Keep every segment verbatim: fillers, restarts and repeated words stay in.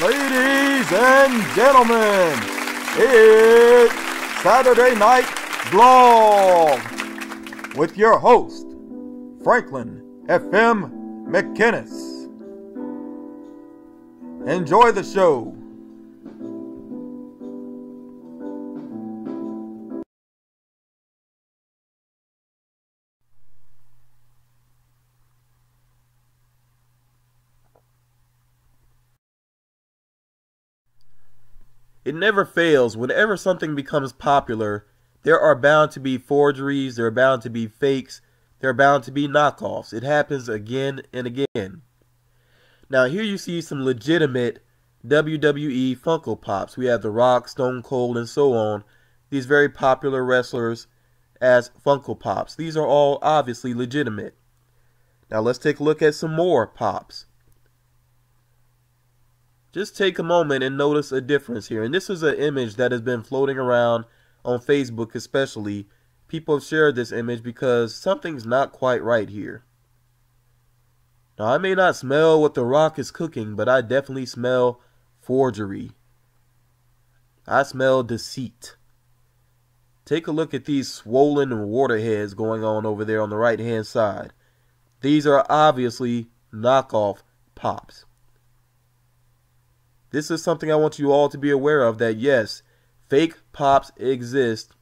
Ladies and gentlemen, it's Saturday Night Vlog with your host, Franklyn F M McInnis. Enjoy the show. It never fails. Whenever something becomes popular, there are bound to be forgeries, there are bound to be fakes, there are bound to be knockoffs. It happens again and again. Now here you see some legitimate W W E Funko Pops. We have The Rock, Stone Cold, and so on. These very popular wrestlers as Funko Pops. These are all obviously legitimate. Now let's take a look at some more Pops. Just take a moment and notice a difference here. And this is an image that has been floating around on Facebook especially. People have shared this image because something's not quite right here. Now, I may not smell what The Rock is cooking, but I definitely smell forgery. I smell deceit. Take a look at these swollen waterheads going on over there on the right-hand side. These are obviously knockoff Pops. This is something I want you all to be aware of, that yes, fake Pops exist,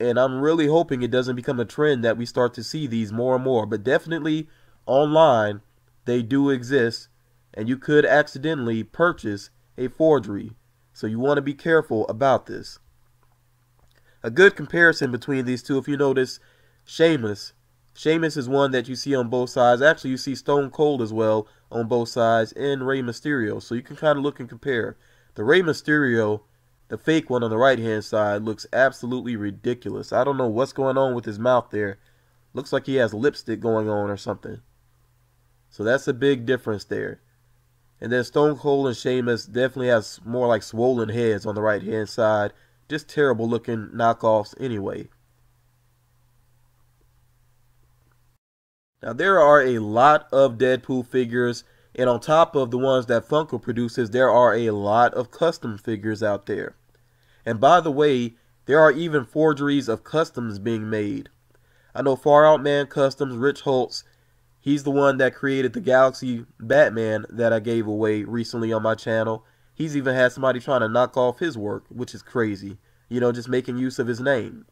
and I'm really hoping it doesn't become a trend that we start to see these more and more, but definitely online they do exist, and you could accidentally purchase a forgery, so you want to be careful about this. A good comparison between these two, if you notice, Sheamus. Sheamus is one that you see on both sides. Actually, you see Stone Cold as well on both sides, and Rey Mysterio. So you can kind of look and compare. The Rey Mysterio, the fake one on the right hand side, looks absolutely ridiculous. I don't know what's going on with his mouth there. Looks like he has lipstick going on or something. So that's a big difference there. And then Stone Cold and Sheamus definitely has more like swollen heads on the right hand side. Just terrible looking knockoffs anyway. Now, there are a lot of Deadpool figures, and on top of the ones that Funko produces, there are a lot of custom figures out there. And by the way, there are even forgeries of customs being made. I know Far Out Man Customs, Rich Holtz, he's the one that created the Galaxy Batman that I gave away recently on my channel. He's even had somebody trying to knock off his work, which is crazy, you know, just making use of his name.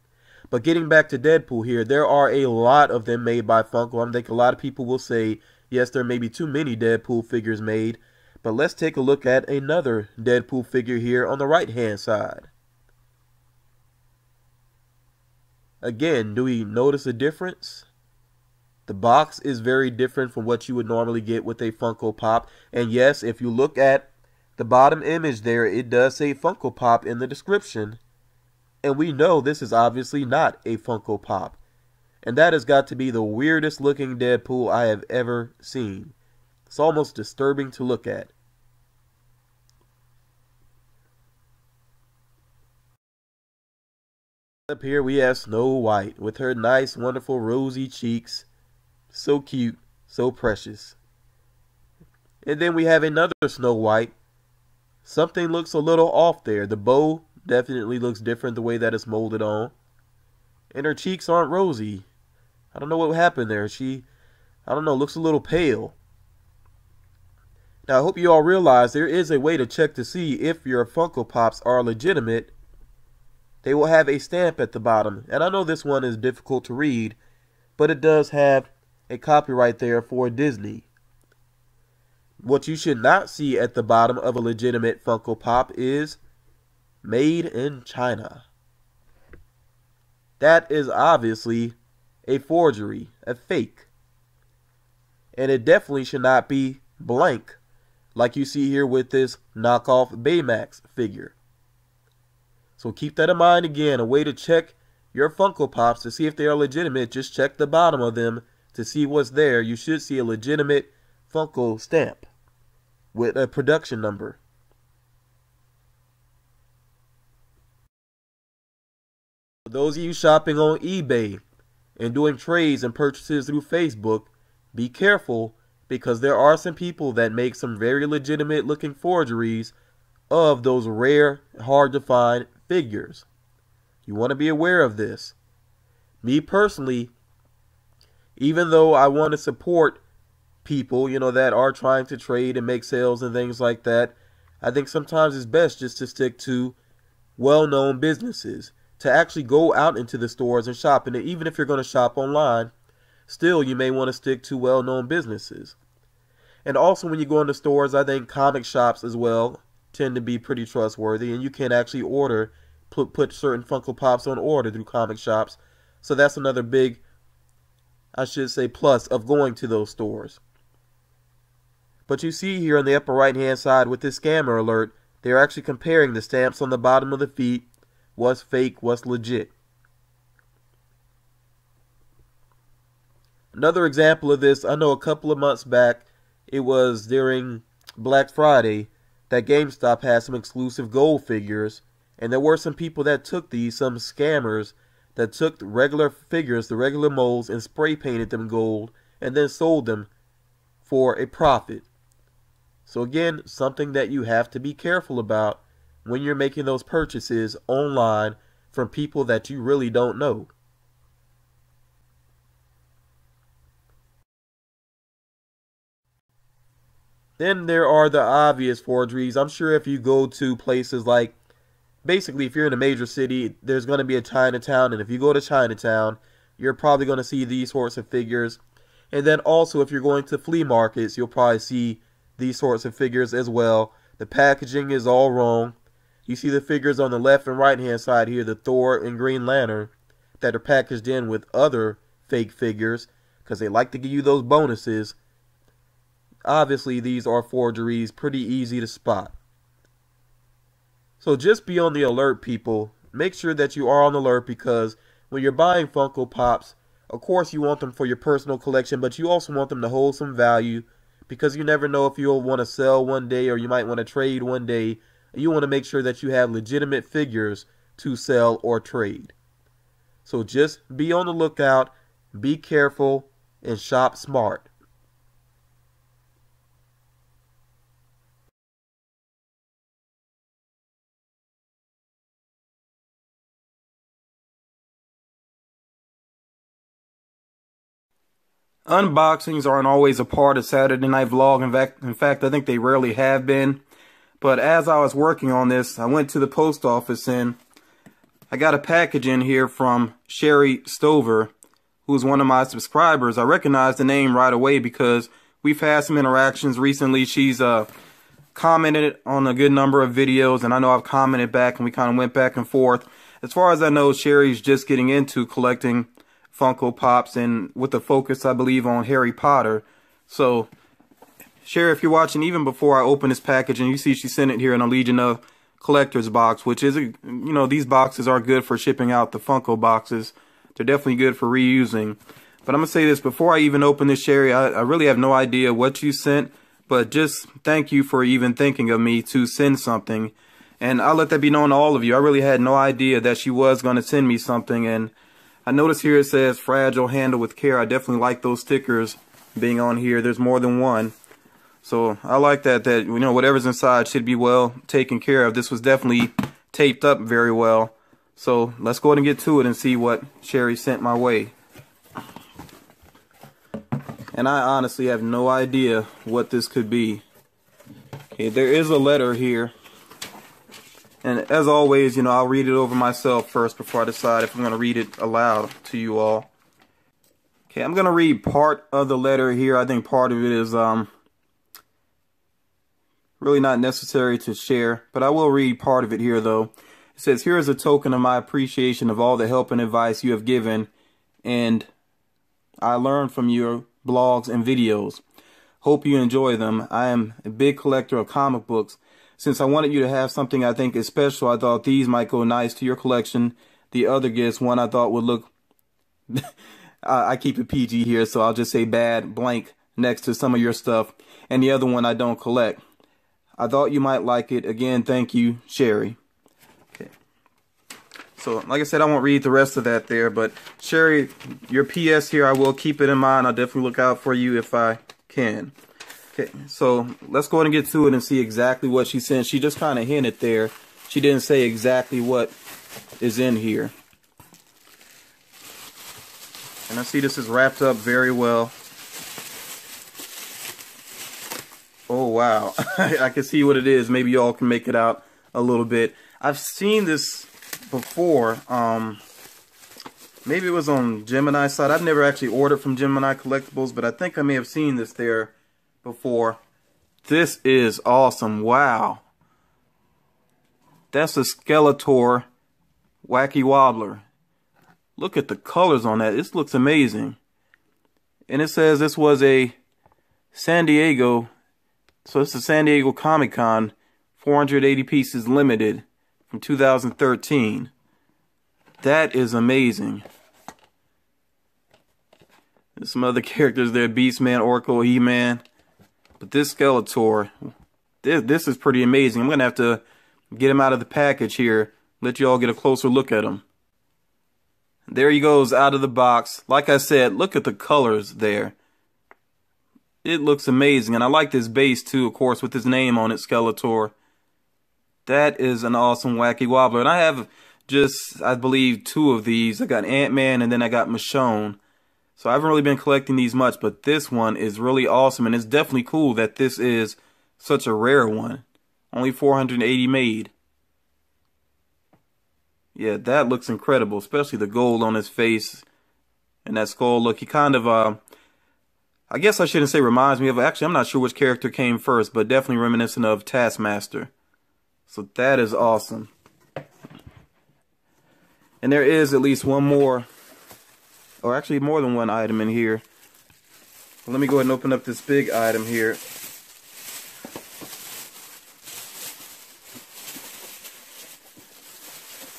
But getting back to Deadpool here, there are a lot of them made by Funko. I think a lot of people will say, yes, there may be too many Deadpool figures made. But let's take a look at another Deadpool figure here on the right-hand side. Again, do we notice a difference? The box is very different from what you would normally get with a Funko Pop. And yes, if you look at the bottom image there, it does say Funko Pop in the description. And we know this is obviously not a Funko Pop. And that has got to be the weirdest looking Deadpool I have ever seen. It's almost disturbing to look at. Up here we have Snow White with her nice, wonderful, rosy cheeks. So cute, so precious. And then we have another Snow White. Something looks a little off there. The bow definitely looks different the way that it's molded on. And her cheeks aren't rosy. I don't know what happened there. She, I don't know, looks a little pale. Now I hope you all realize there is a way to check to see if your Funko Pops are legitimate. They will have a stamp at the bottom. And I know this one is difficult to read, but it does have a copyright there for Disney. What you should not see at the bottom of a legitimate Funko Pop is made in China. That is obviously a forgery, a fake. And it definitely should not be blank, like you see here with this knockoff Baymax figure. So keep that in mind again. A way to check your Funko Pops to see if they are legitimate, just check the bottom of them to see what's there. You should see a legitimate Funko stamp with a production number. For those of you shopping on eBay and doing trades and purchases through Facebook, be careful because there are some people that make some very legitimate looking forgeries of those rare, hard to find figures. You want to be aware of this. Me personally, even though I want to support people, you know, that are trying to trade and make sales and things like that, I think sometimes it's best just to stick to well-known businesses, to actually go out into the stores and shop. And even if you're going to shop online, still you may want to stick to well-known businesses. And also when you go into stores, I think comic shops as well tend to be pretty trustworthy, and you can actually order, put, put certain Funko Pops on order through comic shops. So that's another big, I should say, plus of going to those stores. But you see here on the upper right hand side with this scammer alert, they're actually comparing the stamps on the bottom of the feet. What's fake, what's legit. Another example of this, I know a couple of months back, it was during Black Friday, that GameStop had some exclusive gold figures, and there were some people that took these, some scammers, that took the regular figures, the regular molds, and spray painted them gold, and then sold them for a profit. So again, something that you have to be careful about when you're making those purchases online from people that you really don't know. Then there are the obvious forgeries. I'm sure if you go to places like, basically if you're in a major city, there's going to be a Chinatown, and if you go to Chinatown, you're probably going to see these sorts of figures. And then also if you're going to flea markets, you'll probably see these sorts of figures as well. The packaging is all wrong. You see the figures on the left and right hand side here, the Thor and Green Lantern, that are packaged in with other fake figures because they like to give you those bonuses. Obviously these are forgeries, pretty easy to spot. So just be on the alert, people. Make sure that you are on alert, because when you're buying Funko Pops, of course you want them for your personal collection, but you also want them to hold some value, because you never know if you'll want to sell one day or you might want to trade one day. You want to make sure that you have legitimate figures to sell or trade. So just be on the lookout, be careful, and shop smart. Unboxings aren't always a part of Saturday Night Vlog. In fact, in fact, I think they rarely have been. But as I was working on this, I went to the post office and I got a package in here from Sherry Stover, who's one of my subscribers. I recognized the name right away because we've had some interactions recently. She's uh, commented on a good number of videos, and I know I've commented back, and we kind of went back and forth. As far as I know, Sherry's just getting into collecting Funko Pops, and with a focus, I believe, on Harry Potter. So, Sherry, if you're watching, even before I open this package, and you see she sent it here in a Legion of Collectors box, which is, a, you know, these boxes are good for shipping out the Funko boxes. They're definitely good for reusing. But I'm going to say this, before I even open this, Sherry, I, I really have no idea what you sent, but just thank you for even thinking of me to send something. And I'll let that be known to all of you. I really had no idea that she was going to send me something, and I notice here it says fragile, handle with care. I definitely like those stickers being on here. There's more than one. So I like that, that, you know, whatever's inside should be well taken care of. This was definitely taped up very well. So let's go ahead and get to it and see what Sherry sent my way. And I honestly have no idea what this could be. Okay, there is a letter here. And as always, you know, I'll read it over myself first before I decide if I'm going to read it aloud to you all. Okay, I'm going to read part of the letter here. I think part of it is um, really not necessary to share, but I will read part of it here, though. It says, "Here is a token of my appreciation of all the help and advice you have given, and I learned from your blogs and videos. Hope you enjoy them. I am a big collector of comic books. Since I wanted you to have something I think is special, I thought these might go nice to your collection. The other gifts, one I thought would look..." I keep it P G here, so I'll just say bad blank next to some of your stuff. "And the other one I don't collect. I thought you might like it. Again, thank you, Sherry." Okay. So, like I said, I won't read the rest of that there, but Sherry, your P S here, I will keep it in mind. I'll definitely look out for you if I can. Okay, so let's go ahead and get to it and see exactly what she sent. She just kind of hinted there. She didn't say exactly what is in here. And I see this is wrapped up very well. Oh, wow. I can see what it is. Maybe y'all can make it out a little bit. I've seen this before. Um, maybe it was on Gemini's side. I've never actually ordered from Gemini Collectibles, but I think I may have seen this there before. This is awesome. Wow. That's a Skeletor Wacky Wobbler. Look at the colors on that. This looks amazing. And it says this was a San Diego. So this is San Diego Comic-Con, four hundred eighty pieces limited from two thousand thirteen. That is amazing. There's some other characters there, Beastman, Oracle, He-Man. But this Skeletor, this, this is pretty amazing. I'm going to have to get him out of the package here, let you all get a closer look at him. There he goes out of the box. Like I said, look at the colors there. It looks amazing, and I like this base too, of course, with his name on it, Skeletor. That is an awesome Wacky Wobbler, and I have just, I believe, two of these. I got Ant-Man, and then I got Michonne. So I haven't really been collecting these much, but this one is really awesome, and it's definitely cool that this is such a rare one. Only four hundred eighty made. Yeah, that looks incredible, especially the gold on his face and that skull look. He kind of, uh, I guess I shouldn't say reminds me of, actually I'm not sure which character came first, but definitely reminiscent of Taskmaster. So that is awesome. And there is at least one more, or actually more than one item in here. Let me go ahead and open up this big item here.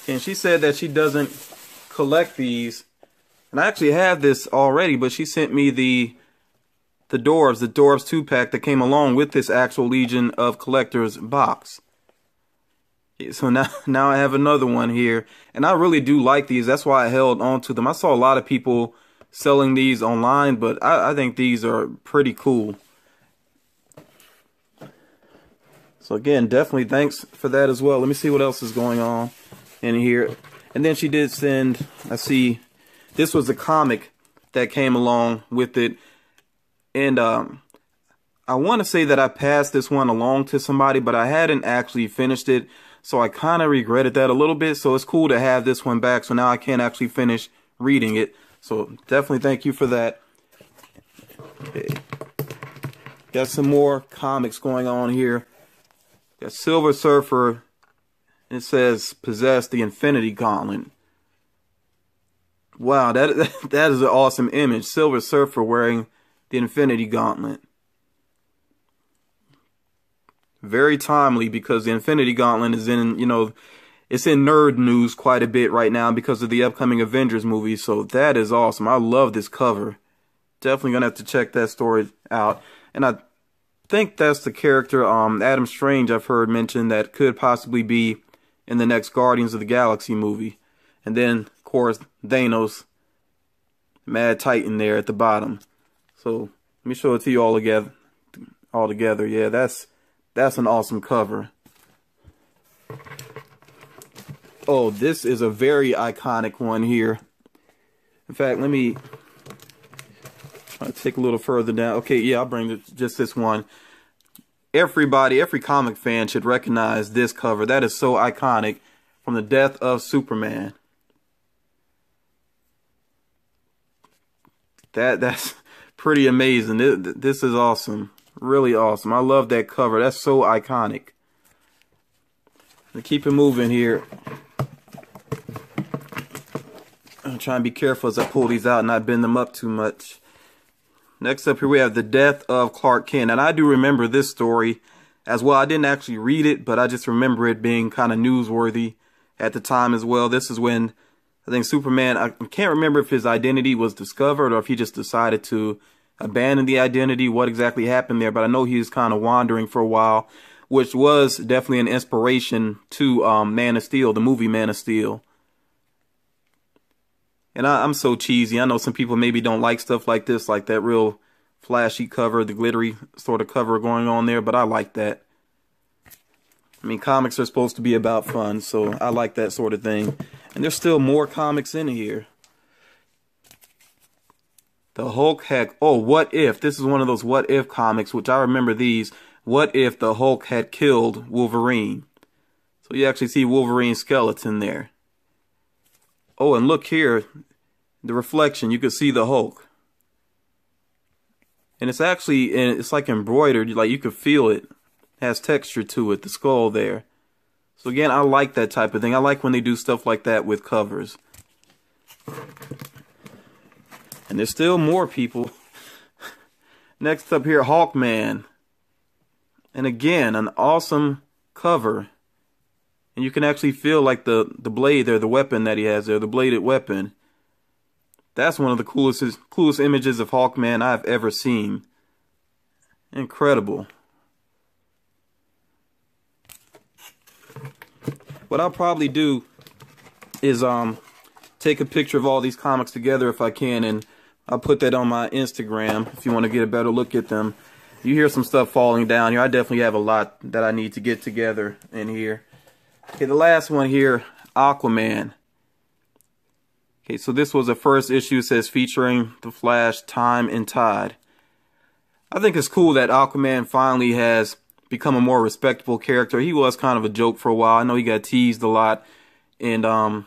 And she said that she doesn't collect these. And I actually have this already, but she sent me the the Dorbs, the Dorbs two-pack that came along with this actual Legion of Collectors box. So now, now I have another one here. And I really do like these. That's why I held on to them. I saw a lot of people selling these online, but I, I think these are pretty cool. So again, definitely thanks for that as well. Let me see what else is going on in here. And then she did send, I see, this was the comic that came along with it. And um, I want to say that I passed this one along to somebody, but I hadn't actually finished it, so I kind of regretted that a little bit. So it's cool to have this one back, so now I can actually finish reading it. So definitely thank you for that. Got some more comics going on here. Got Silver Surfer. It says, possess the Infinity Gauntlet. Wow, that that is an awesome image. Silver Surfer wearing the Infinity Gauntlet. Very timely, because the Infinity Gauntlet is in, you know, it's in nerd news quite a bit right now because of the upcoming Avengers movie. So that is awesome. I love this cover. Definitely going to have to check that story out. And I think that's the character, um, Adam Strange, I've heard mentioned, that could possibly be in the next Guardians of the Galaxy movie. And then, of course, Thanos, Mad Titan there at the bottom. So, let me show it to you all together. All together. Yeah, that's that's an awesome cover. Oh, this is a very iconic one here. In fact, let me try to take a little further down. Okay, yeah, I'll bring just this one. Everybody, every comic fan should recognize this cover. That is so iconic, from the death of Superman. That that's pretty amazing. This, this is awesome. Really awesome. I love that cover. That's so iconic. Let's keep it moving here. I'm trying to be careful as I pull these out and not bend them up too much. Next up here we have the death of Clark Kent, and I do remember this story as well. I didn't actually read it, but I just remember it being kind of newsworthy at the time as well. This is when I think Superman, I can't remember if his identity was discovered or if he just decided to abandon the identity, what exactly happened there, but I know he was kind of wandering for a while, which was definitely an inspiration to um, Man of Steel, the movie Man of Steel. And I, I'm so cheesy. I know some people maybe don't like stuff like this, like that real flashy cover, the glittery sort of cover going on there, but I like that. I mean, comics are supposed to be about fun, so I like that sort of thing. And there's still more comics in here. The Hulk had... Oh, What If? This is one of those What If comics, which I remember these. What if the Hulk had killed Wolverine? So you actually see Wolverine's skeleton there. Oh, and look here. The reflection. You could see the Hulk. And it's actually... It's like embroidered. Like, you could feel it. Has texture to it, the skull there. So again, I like that type of thing. I like when they do stuff like that with covers. And there's still more people. Next up here, Hawkman. And again, an awesome cover. And you can actually feel like the, the blade there, the weapon that he has there, the bladed weapon. That's one of the coolest, coolest images of Hawkman I've ever seen. Incredible. What I'll probably do is um take a picture of all these comics together if I can, and I'll put that on my Instagram if you want to get a better look at them. You hear some stuff falling down here. I definitely have a lot that I need to get together in here. Okay, the last one here, Aquaman. Okay, so this was the first issue. It says featuring the Flash, Time, and Tide. I think it's cool that Aquaman finally has become a more respectable character. He was kind of a joke for a while. I know he got teased a lot. And um,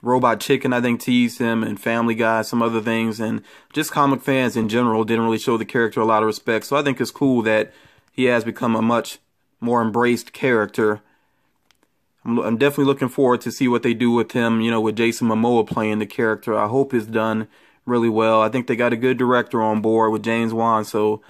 Robot Chicken, I think, teased him. And Family Guy, some other things. And just comic fans in general didn't really show the character a lot of respect. So I think it's cool that he has become a much more embraced character. I'm, I'm definitely looking forward to see what they do with him. You know, with Jason Momoa playing the character. I hope it's done really well. I think they got a good director on board with James Wan. So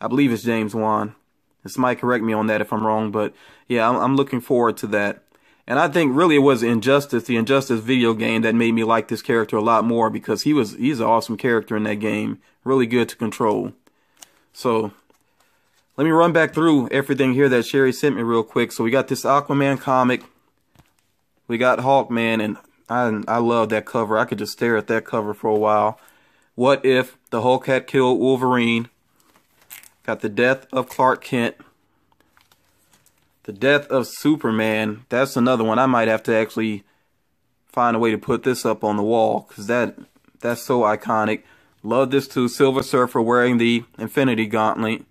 I believe it's James Wan. This might correct me on that if I'm wrong, but yeah, I'm, I'm looking forward to that. And I think really it was Injustice, the Injustice video game, that made me like this character a lot more, because he was he's an awesome character in that game. Really good to control. So let me run back through everything here that Sherry sent me real quick. So we got this Aquaman comic. We got Hawkman, and I, I love that cover. I could just stare at that cover for a while. What If the Hulk had killed Wolverine? Got the death of Clark Kent. The death of Superman. That's another one. I might have to actually find a way to put this up on the wall, because that, that's so iconic. Love this too. Silver Surfer wearing the Infinity Gauntlet.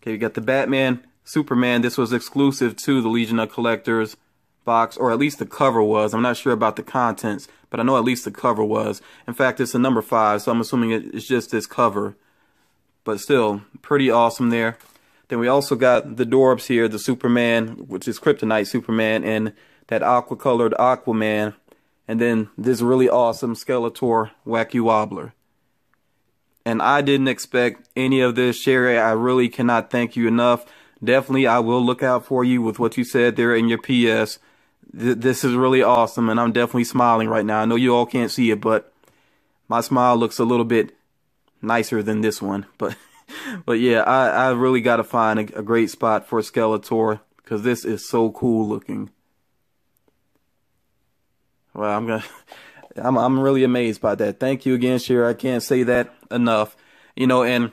Okay, we got the Batman, Superman. This was exclusive to the Legion of Collectors box, or at least the cover was. I'm not sure about the contents, but I know at least the cover was. In fact, it's a number five, so I'm assuming it's just this cover. But still, pretty awesome there. Then we also got the Dorbs here, the Superman, which is Kryptonite Superman, and that aqua-colored Aquaman. And then this really awesome Skeletor Wacky Wobbler. And I didn't expect any of this, Sherry. I really cannot thank you enough. Definitely, I will look out for you with what you said there in your P S. Th this is really awesome, and I'm definitely smiling right now. I know you all can't see it, but my smile looks a little bit nicer than this one, but but yeah, I, I really got to find a, a great spot for Skeletor, because this is so cool looking. Well, I'm gonna, I'm I'm really amazed by that. Thank you again, Sherry. I can't say that enough. You know, and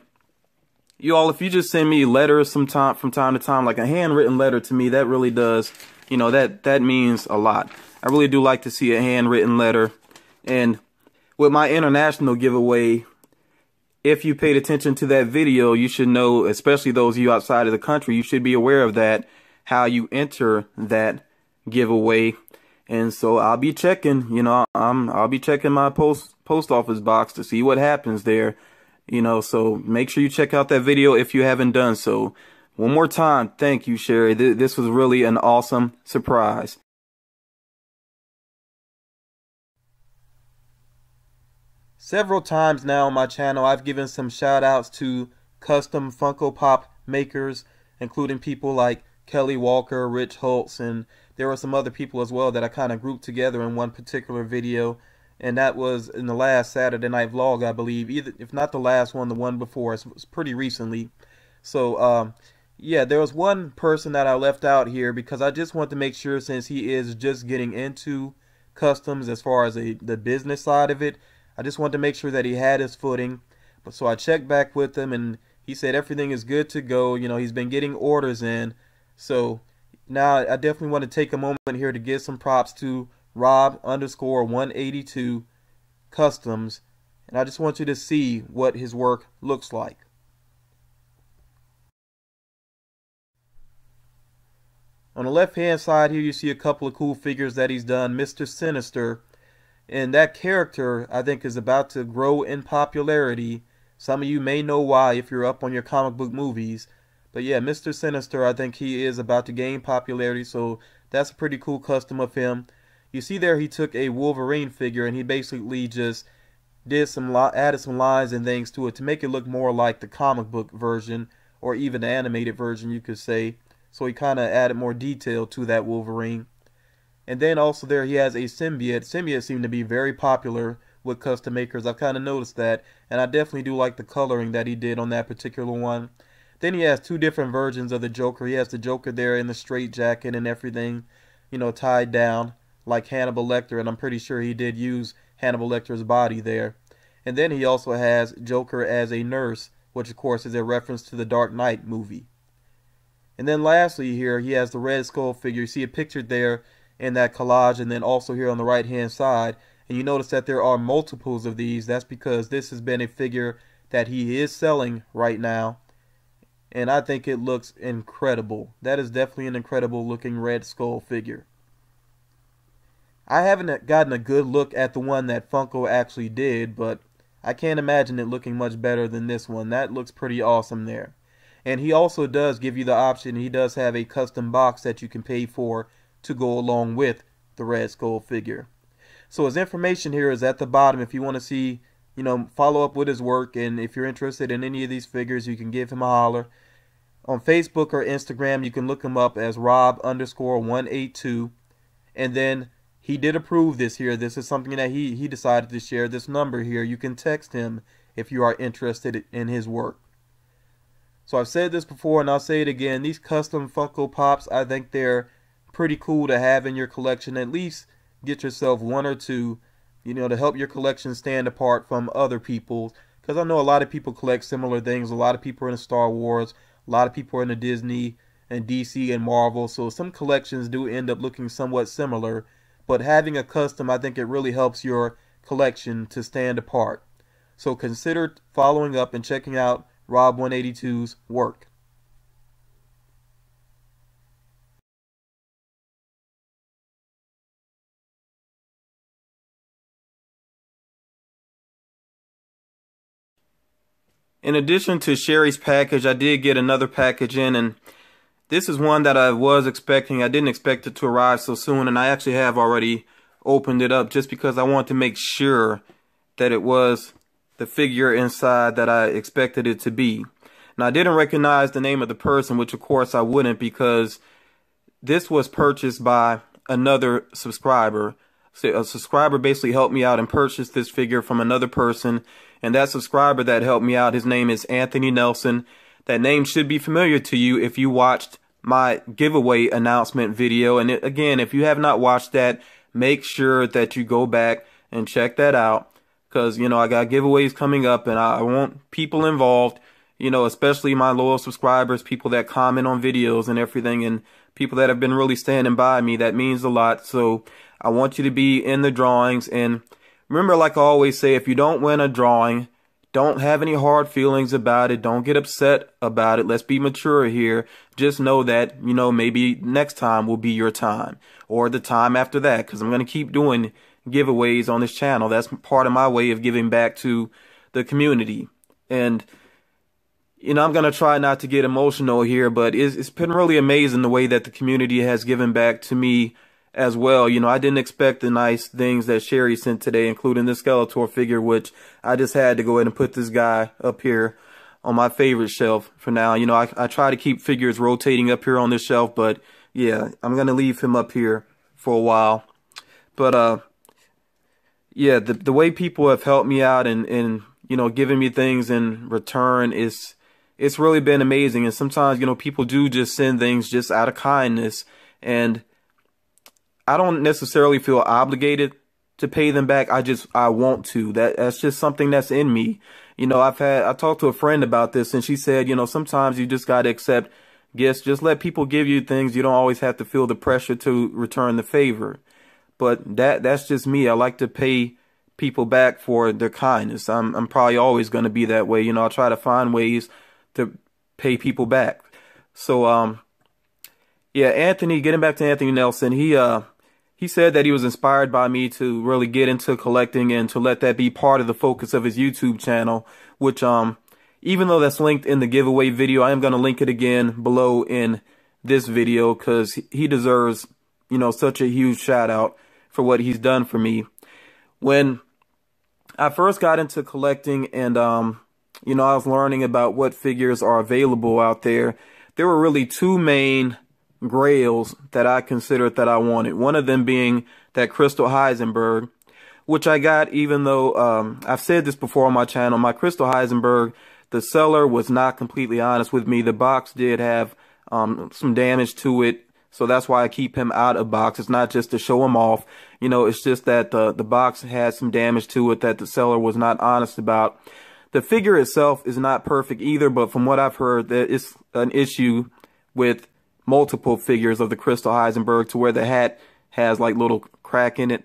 you all, if you just send me letters some time from time to time, like a handwritten letter to me, that really does, you know, that that means a lot. I really do like to see a handwritten letter. And with my international giveaway, if you paid attention to that video, you should know, especially those of you outside of the country, you should be aware of that, how you enter that giveaway. And so I'll be checking, you know, I'm, I'll be checking my post post office box to see what happens there. You know, so make sure you check out that video if you haven't done so. One more time, thank you, Sherry. Th- this was really an awesome surprise. Several times now on my channel, I've given some shout outs to custom Funko Pop makers, including people like Kelly Walker, Rich Holtz, and there were some other people as well that I kind of grouped together in one particular video, and that was in the last Saturday night vlog, I believe. Either, if not the last one, the one before. It was pretty recently. So um, yeah, there was one person that I left out here because I just want to make sure, since he is just getting into customs as far as a, the business side of it, I just wanted to make sure that he had his footing. so I checked back with him, and he said everything is good to go. You know, he's been getting orders in. So now I definitely want to take a moment here to give some props to Rob underscore one eighty-two Customs. And I just want you to see what his work looks like. On the left-hand side here, you see a couple of cool figures that he's done. Mister Sinister. And that character, I think, is about to grow in popularity. Some of you may know why if you're up on your comic book movies. But yeah, Mister Sinister, I think he is about to gain popularity. So that's a pretty cool custom of him. You see there he took a Wolverine figure and he basically just did some li added some lines and things to it to make it look more like the comic book version, or even the animated version, you could say. So he kind of added more detail to that Wolverine. And then also there he has a symbiote. Symbiotes seem to be very popular with custom makers. I've kind of noticed that. And I definitely do like the coloring that he did on that particular one. Then he has two different versions of the Joker. He has the Joker there in the straight jacket and everything, you know, tied down like Hannibal Lecter. And I'm pretty sure he did use Hannibal Lecter's body there. And then he also has Joker as a nurse, which of course is a reference to the Dark Knight movie. And then lastly here, he has the Red Skull figure. You see it pictured there in that collage, and then also here on the right hand side, and you notice that there are multiples of these. That's because this has been a figure that he is selling right now, and I think it looks incredible. That is definitely an incredible looking Red Skull figure. I haven't gotten a good look at the one that Funko actually did, but I can't imagine it looking much better than this one. That looks pretty awesome there. And he also does give you the option. He does have a custom box that you can pay for to go along with the Red Skull figure. So his information here is at the bottom if you want to see, you know, follow up with his work, and if you're interested in any of these figures, you can give him a holler. On Facebook or Instagram, you can look him up as Rob underscore one eighty-two. And then he did approve this here. This is something that he, he decided to share, this number here. You can text him if you are interested in his work. So I've said this before and I'll say it again. These custom Funko Pops, I think they're pretty cool to have in your collection. At least get yourself one or two, you know, to help your collection stand apart from other people's, because I know a lot of people collect similar things. A lot of people are into Star Wars, a lot of people are into Disney and D C and Marvel, so some collections do end up looking somewhat similar, but having a custom, I think it really helps your collection to stand apart. So consider following up and checking out Rob one eighty-two's work. In addition to Sherry's package, I did get another package in, and this is one that I was expecting. I didn't expect it to arrive so soon, and I actually have already opened it up just because I wanted to make sure that it was the figure inside that I expected it to be. Now, I didn't recognize the name of the person, which of course I wouldn't, because this was purchased by another subscriber. So a subscriber basically helped me out and purchased this figure from another person. And that subscriber that helped me out, his name is Anthony Nelson. That name should be familiar to you if you watched my giveaway announcement video. And again, if you have not watched that, make sure that you go back and check that out. Because, you know, I got giveaways coming up and I want people involved, you know, especially my loyal subscribers, people that comment on videos and everything, and people that have been really standing by me. That means a lot. So I want you to be in the drawings. And remember, like I always say, if you don't win a drawing, don't have any hard feelings about it. Don't get upset about it. Let's be mature here. Just know that, you know, maybe next time will be your time, or the time after that, because I'm going to keep doing giveaways on this channel. That's part of my way of giving back to the community. And you know, I'm going to try not to get emotional here, but it's, it's been really amazing the way that the community has given back to me as well. You know, I didn't expect the nice things that Sherry sent today, including the Skeletor figure, which I just had to go ahead and put this guy up here on my favorite shelf for now. You know, I, I try to keep figures rotating up here on this shelf, but yeah, I'm going to leave him up here for a while. But, uh, yeah, the, the way people have helped me out and, and, you know, giving me things in return is, it's really been amazing. And sometimes, you know, people do just send things just out of kindness, and I don't necessarily feel obligated to pay them back. I just, I want to. That, that's just something that's in me. you know, I've had, I talked to a friend about this, and she said, you know, sometimes you just got to accept gifts. Just let people give you things. You don't always have to feel the pressure to return the favor. But that, that's just me. I like to pay people back for their kindness. I'm, I'm probably always going to be that way. You know, I'll try to find ways to pay people back. So, um, yeah, Anthony, getting back to Anthony Nelson, he, uh, he said that he was inspired by me to really get into collecting and to let that be part of the focus of his YouTube channel, which, um, even though that's linked in the giveaway video, I am going to link it again below in this video, because he deserves, you know, such a huge shout out for what he's done for me. When I first got into collecting and, um, you know, I was learning about what figures are available out there, there were really two main grails that I considered that I wanted. One of them being that Crystal Heisenberg, which I got even though, um, I've said this before on my channel, my Crystal Heisenberg, the seller was not completely honest with me. The box did have, um, some damage to it. So that's why I keep him out of box. It's not just to show him off. You know, it's just that the, the box had some damage to it that the seller was not honest about. The figure itself is not perfect either, but from what I've heard, that it's an issue with multiple figures of the Crystal Heisenberg, to where the hat has like little crack in it.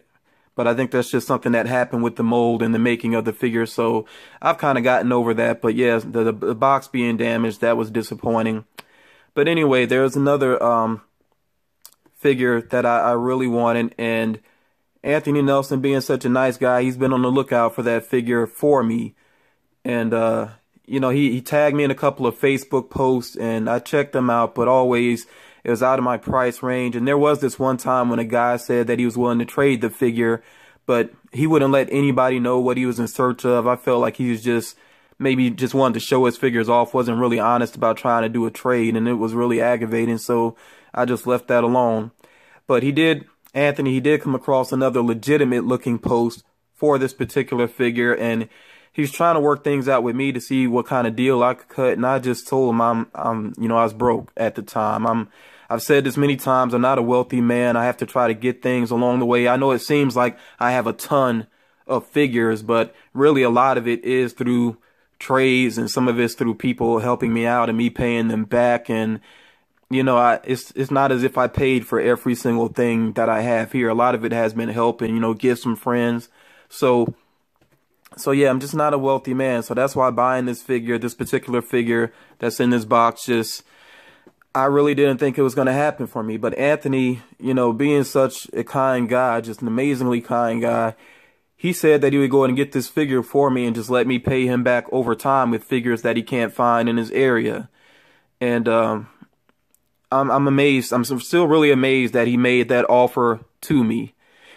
But I think that's just something that happened with the mold and the making of the figure. So I've kind of gotten over that. But yes, yeah, the, the box being damaged, that was disappointing. But anyway, there's another um, figure that I, I really wanted. And Anthony Nelson being such a nice guy, he's been on the lookout for that figure for me. And, uh, you know, he, he tagged me in a couple of Facebook posts, and I checked them out, but always it was out of my price range. And there was this one time when a guy said that he was willing to trade the figure, but he wouldn't let anybody know what he was in search of. I felt like he was just, maybe just wanted to show his figures off, wasn't really honest about trying to do a trade, and it was really aggravating. So I just left that alone. But he did, Anthony, he did come across another legitimate looking post for this particular figure, and he's trying to work things out with me to see what kind of deal I could cut. And I just told him I'm, I'm, you know, I was broke at the time. I'm, I've said this many times. I'm not a wealthy man. I have to try to get things along the way. I know it seems like I have a ton of figures, but really a lot of it is through trades, and some of it's through people helping me out and me paying them back. And, you know, I, it's, it's not as if I paid for every single thing that I have here. A lot of it has been helping, you know, gifts from friends. So, So yeah, I'm just not a wealthy man. So that's why buying this figure, this particular figure that's in this box, just, I really didn't think it was going to happen for me. But Anthony, you know, being such a kind guy, just an amazingly kind guy, he said that he would go and get this figure for me and just let me pay him back over time with figures that he can't find in his area. And um, I'm, I'm amazed. I'm still really amazed that he made that offer to me.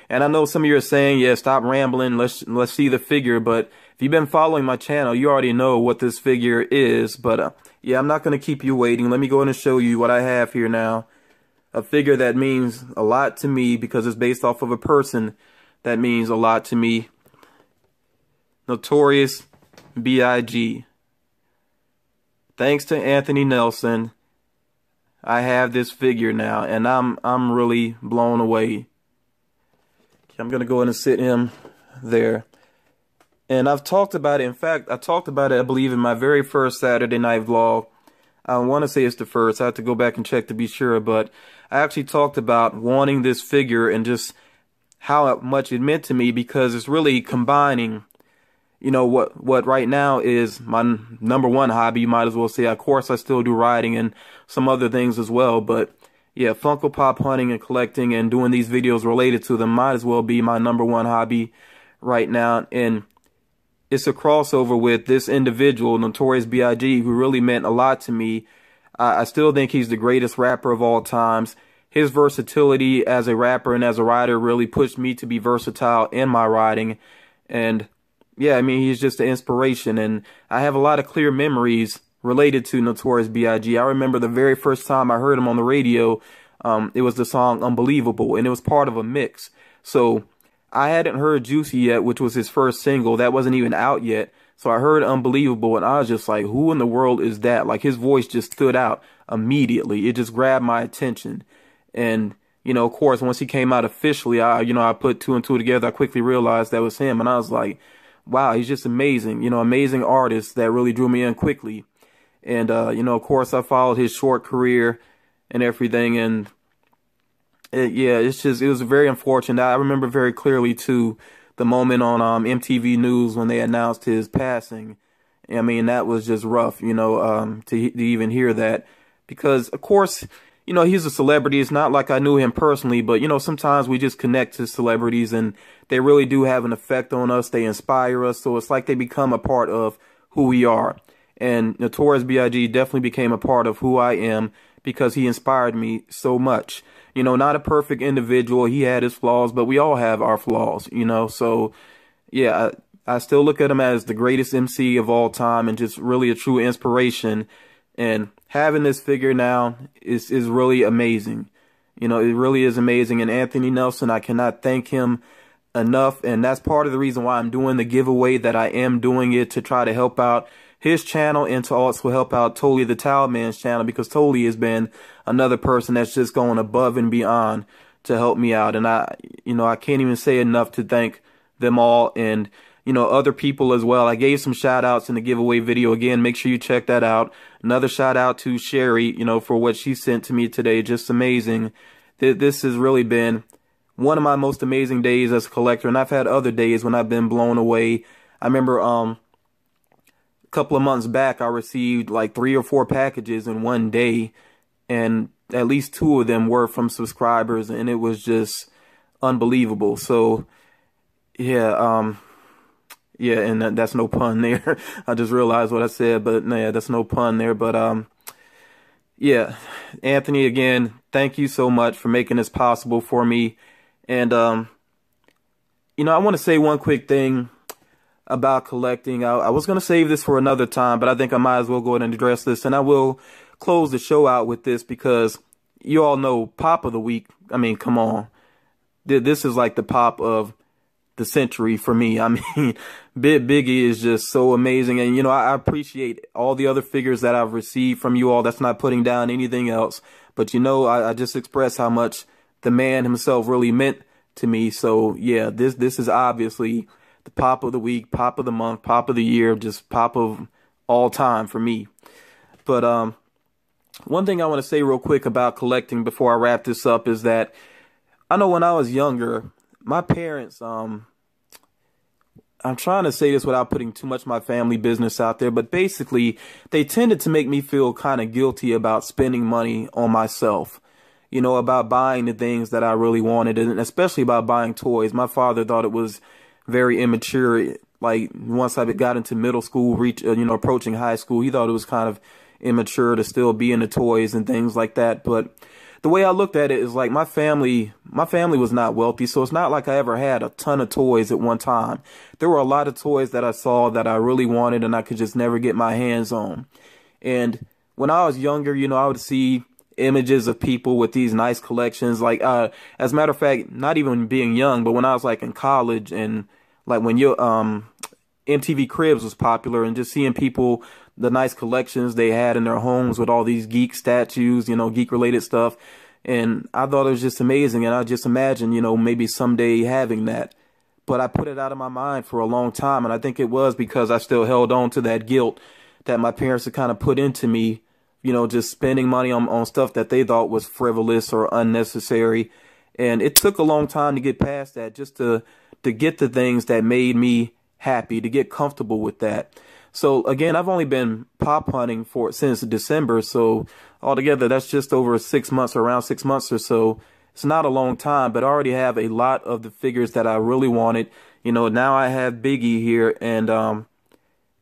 And I know some of you are saying, yeah, stop rambling, let's let's see the figure. But if you've been following my channel, you already know what this figure is. But uh, yeah, I'm not going to keep you waiting. Let me go in and show you what I have here now. A figure that means a lot to me because it's based off of a person that means a lot to me. Notorious B I G Thanks to Anthony Nelson, I have this figure now, and I'm I'm really blown away. I'm going to go in and sit him there. And I've talked about it. In fact, I talked about it, I believe, in my very first Saturday night vlog. I want to say it's the first. I have to go back and check to be sure. But I actually talked about wanting this figure and just how much it meant to me, because it's really combining, you know, what, what right now is my number one hobby, you might as well say. Of course, I still do writing and some other things as well, but yeah, Funko Pop hunting and collecting and doing these videos related to them might as well be my number one hobby right now. And it's a crossover with this individual, Notorious B I G, who really meant a lot to me. Uh, I still think he's the greatest rapper of all times. His versatility as a rapper and as a writer really pushed me to be versatile in my writing. And yeah, I mean, he's just an inspiration. And I have a lot of clear memories related to Notorious B I G. I remember the very first time I heard him on the radio, um, it was the song Unbelievable, and it was part of a mix. So I hadn't heard Juicy yet, which was his first single. That wasn't even out yet. So I heard Unbelievable, and I was just like, who in the world is that? Like, his voice just stood out immediately. It just grabbed my attention. And, you know, of course, once he came out officially, I, you know, I put two and two together. I quickly realized that was him, and I was like, wow, he's just amazing, you know, amazing artist that really drew me in quickly. And, uh, you know, of course, I followed his short career and everything. And, it, yeah, it's just, it was very unfortunate. I remember very clearly, too, the moment on um, M T V News when they announced his passing. I mean, that was just rough, you know, um, to, to even hear that. Because, of course, you know, he's a celebrity. It's not like I knew him personally, but, you know, sometimes we just connect to celebrities and they really do have an effect on us. They inspire us. So it's like they become a part of who we are. And Notorious B I G definitely became a part of who I am because he inspired me so much. You know, not a perfect individual. He had his flaws, but we all have our flaws, you know. So, yeah, I, I still look at him as the greatest M C of all time and just really a true inspiration. And having this figure now is, is really amazing. You know, it really is amazing. And Anthony Nelson, I cannot thank him enough. And that's part of the reason why I'm doing the giveaway that I am doing it to try to help out his channel and to also help out Tolly the Towel Man's channel, because Tolly has been another person that's just going above and beyond to help me out. And I, you know, I can't even say enough to thank them all and, you know, other people as well. I gave some shout outs in the giveaway video. Again, make sure you check that out. Another shout out to Sherry, you know, for what she sent to me today. Just amazing. This has really been one of my most amazing days as a collector. And I've had other days when I've been blown away. I remember, um, couple of months back, I received like three or four packages in one day, and at least two of them were from subscribers, and it was just unbelievable. So, yeah, um, yeah, and that, that's no pun there. I just realized what I said, but yeah, that's no pun there. But um, yeah, Anthony, again, thank you so much for making this possible for me. And um, you know, I want to say one quick thing about collecting. I, I was going to save this for another time, but I think I might as well go ahead and address this. And I will close the show out with this because you all know Pop of the Week. I mean, come on. This is like the Pop of the century for me. I mean, Big Biggie is just so amazing. And, you know, I, I appreciate all the other figures that I've received from you all. That's not putting down anything else. But, you know, I, I just express how much the man himself really meant to me. So, yeah, this this is obviously the Pop of the Week, Pop of the Month, Pop of the Year, just Pop of all time for me. But um, one thing I want to say real quick about collecting before I wrap this up is that I know when I was younger, my parents, um, I'm trying to say this without putting too much of my family business out there, but basically they tended to make me feel kind of guilty about spending money on myself, you know, about buying the things that I really wanted, and especially about buying toys. My father thought it was very immature. Like once I got into middle school, reach uh, you know, approaching high school, he thought it was kind of immature to still be into toys and things like that. But the way I looked at it is like my family, my family was not wealthy, so it's not like I ever had a ton of toys at one time. There were a lot of toys that I saw that I really wanted and I could just never get my hands on. And when I was younger, you know, I would see images of people with these nice collections. Like, uh, as a matter of fact, not even being young, but when I was like in college and like when your um, M T V Cribs was popular, and just seeing people, the nice collections they had in their homes with all these geek statues, you know, geek related stuff. And I thought it was just amazing. And I just imagined, you know, maybe someday having that. But I put it out of my mind for a long time. And I think it was because I still held on to that guilt that my parents had kind of put into me, you know, just spending money on, on stuff that they thought was frivolous or unnecessary. And it took a long time to get past that, just to, to get the things that made me happy, to get comfortable with that. So again, I've only been pop hunting for since December. So altogether, that's just over six months, or around six months or so. It's not a long time, but I already have a lot of the figures that I really wanted. You know, now I have Biggie here, and, um,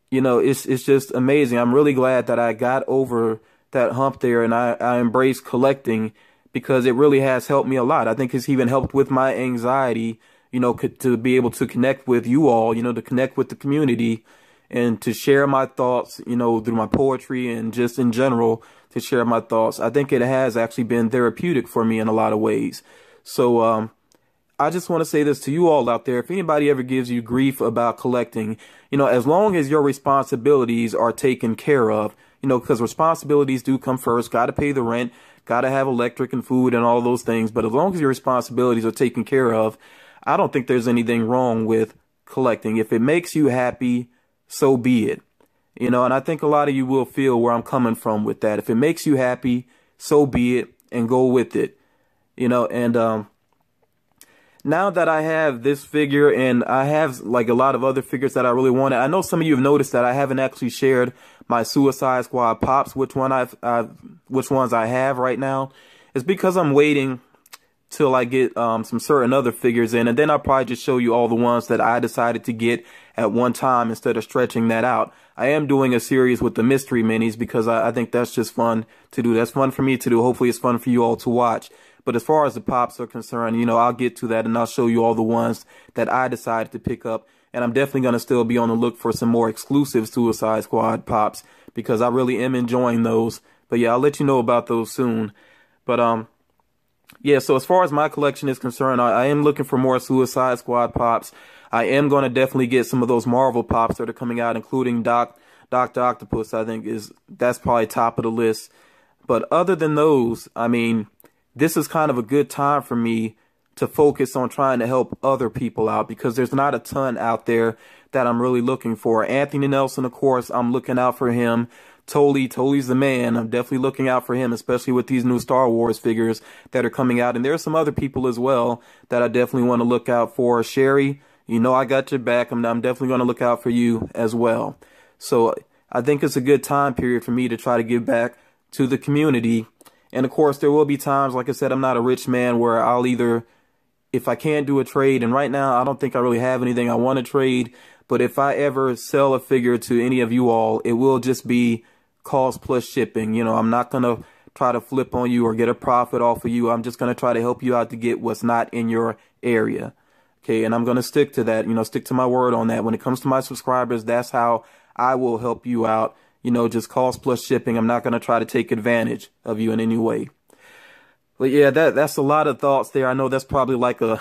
you know, it's, it's just amazing. I'm really glad that I got over that hump there, and I, I embrace collecting because it really has helped me a lot. I think it's even helped with my anxiety, you know, to be able to connect with you all, you know, to connect with the community and to share my thoughts, you know, through my poetry and just in general to share my thoughts. I think it has actually been therapeutic for me in a lot of ways. So, um, I just want to say this to you all out there. If anybody ever gives you grief about collecting, you know, as long as your responsibilities are taken care of, you know, because responsibilities do come first. Got to pay the rent, got to have electric and food and all those things. But as long as your responsibilities are taken care of, I don't think there's anything wrong with collecting. If it makes you happy, so be it. You know, and I think a lot of you will feel where I'm coming from with that. If it makes you happy, so be it, and go with it. You know, and um, now that I have this figure, and I have like a lot of other figures that I really wanted, I know some of you have noticed that I haven't actually shared my Suicide Squad Pops, which one I've, I've which ones I have right now. It's because I'm waiting till I get um, some certain other figures in, and then I'll probably just show you all the ones that I decided to get at one time instead of stretching that out. I am doing a series with the mystery minis because I, I think that's just fun to do. That's fun for me to do. Hopefully it's fun for you all to watch. But as far as the Pops are concerned, you know, I'll get to that and I'll show you all the ones that I decided to pick up. And I'm definitely going to still be on the look for some more exclusive Suicide Squad Pops because I really am enjoying those. But yeah, I'll let you know about those soon. But, um, yeah, so as far as my collection is concerned, I, I am looking for more Suicide Squad Pops. I am going to definitely get some of those Marvel Pops that are coming out, including Doc, Doctor Octopus, I think is, that's probably top of the list. But other than those, I mean, this is kind of a good time for me to focus on trying to help other people out because there's not a ton out there that I'm really looking for. Anthony Nelson, of course, I'm looking out for him. Tolly, Tolly's the man. I'm definitely looking out for him, especially with these new Star Wars figures that are coming out. And there are some other people as well that I definitely want to look out for. Sherry, you know I got your back. I'm, I'm definitely going to look out for you as well. So I think it's a good time period for me to try to give back to the community. And of course, there will be times, like I said, I'm not a rich man, where I'll either, if I can't do a trade, and right now I don't think I really have anything I want to trade, but if I ever sell a figure to any of you all, it will just be cost plus shipping. You know, I'm not going to try to flip on you or get a profit off of you. I'm just going to try to help you out to get what's not in your area. Okay, and I'm going to stick to that, you know, stick to my word on that. When it comes to my subscribers, that's how I will help you out. You know, just cost plus shipping. I'm not going to try to take advantage of you in any way. But yeah, that that's a lot of thoughts there. I know that's probably like a,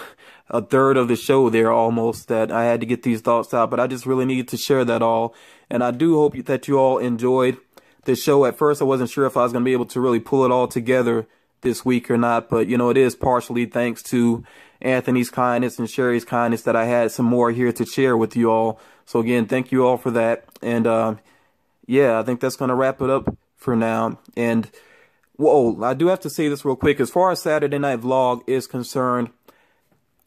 a third of the show there almost that I had to get these thoughts out. But I just really needed to share that all. And I do hope that you all enjoyed the show. At first, I wasn't sure if I was going to be able to really pull it all together this week or not. But, you know, it is partially thanks to Anthony's kindness and Sherry's kindness that I had some more here to share with you all. So, again, thank you all for that. And, um... yeah, I think that's going to wrap it up for now. And, whoa, I do have to say this real quick. As far as Saturday Night Vlog is concerned,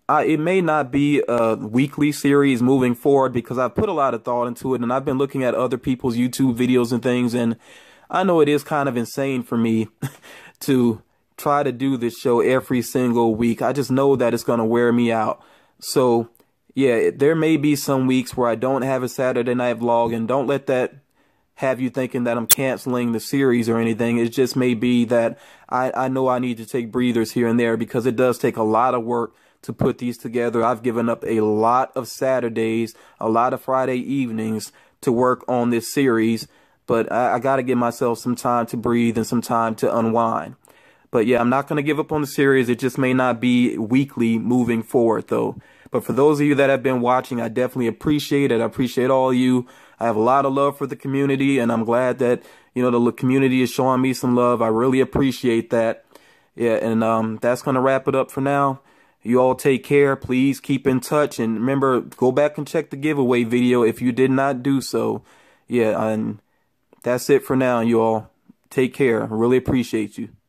I, it may not be a weekly series moving forward because I've put a lot of thought into it. And I've been looking at other people's YouTube videos and things. And I know it is kind of insane for me to try to do this show every single week. I just know that it's going to wear me out. So, yeah, there may be some weeks where I don't have a Saturday Night Vlog. And don't let that have you thinking that I'm canceling the series or anything. It just may be that I, I know I need to take breathers here and there because it does take a lot of work to put these together. I've given up a lot of Saturdays, a lot of Friday evenings to work on this series, but I, I got to give myself some time to breathe and some time to unwind. But yeah, I'm not going to give up on the series. It just may not be weekly moving forward though. But for those of you that have been watching, I definitely appreciate it. I appreciate all you. I have a lot of love for the community, and I'm glad that, you know, the community is showing me some love. I really appreciate that. Yeah, and um, that's going to wrap it up for now. You all take care. Please keep in touch. And remember, go back and check the giveaway video if you did not do so. Yeah, and that's it for now, you all. Take care. I really appreciate you.